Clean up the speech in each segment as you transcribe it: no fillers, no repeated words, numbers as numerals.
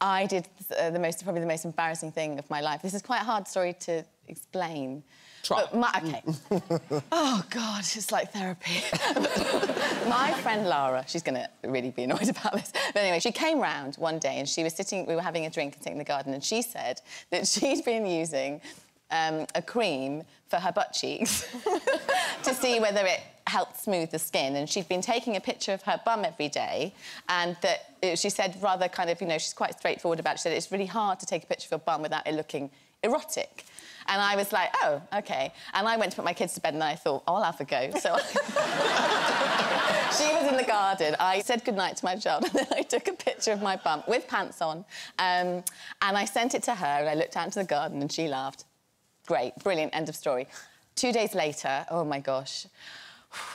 I did probably the most embarrassing thing of my life. This is quite a hard story to explain. Try. But okay. Oh God, it's like therapy. My friend Lara, she's gonna really be annoyed about this. But anyway, she came round one day and she was sitting. We were having a drink and sitting in the garden, and she said that she'd been using a cream for her butt cheeks to see whether it helped smooth the skin, and she'd been taking a picture of her bum every day, and that she said rather kind of, you know, she's quite straightforward about it. She said it's really hard to take a picture of your bum without it looking erotic. And I was like, oh, OK. And I went to put my kids to bed and I thought, oh, I'll have a go. So she was in the garden. I said goodnight to my child and then I took a picture of my bum with pants on and I sent it to her and I looked out into the garden and she laughed. Great, brilliant, end of story. 2 days later, oh, my gosh,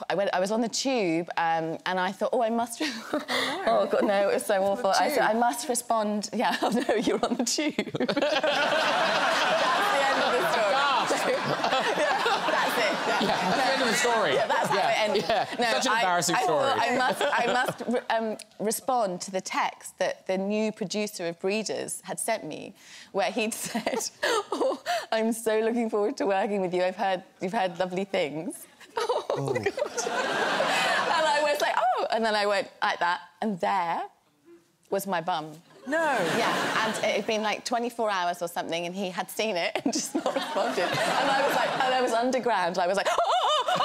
I was on the tube and I thought, oh, I must... Oh, God, no, it was so awful. I said, I must respond... Yeah, oh, no, you're on the tube. That's the end of the story. Gasp! Yeah, that's it. Yeah. Yeah, that's the end of the story. Yeah, that's how it ended. Yeah. No, such an embarrassing story. I must respond to the text that the new producer of Breeders had sent me, where he'd said, oh, I'm so looking forward to working with you. You've heard lovely things. Oh, God. And I was like, oh, and then I went like that, and there was my bum. No. Yeah, and it had been like 24 hours or something, and he had seen it and just not responded. And I was like, and I was underground. I was like, oh,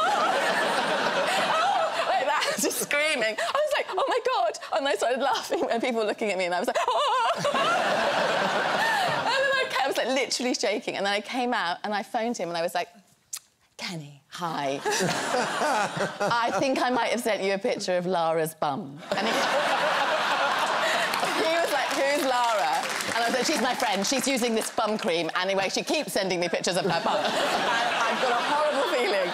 like that, just screaming. I was like, oh my God, and I started laughing, and people were looking at me, and I was like, and then I was like literally shaking, and then I came out and I phoned him, and I was like, Kenny, hi. I think I might have sent you a picture of Lara's bum. And he was like, who's Lara? And I was like, she's my friend. She's using this bum cream. Anyway, she keeps sending me pictures of her bum. And I've got a horrible feeling.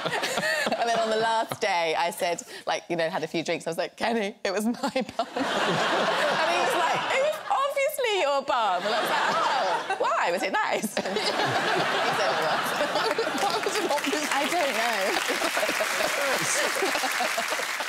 And then on the last day, I said, like, you know, had a few drinks. I was like, Kenny, it was my bum. And he was like, it was obviously your bum. And I was like, oh, why? Was it nice? And he said it was. I don't know.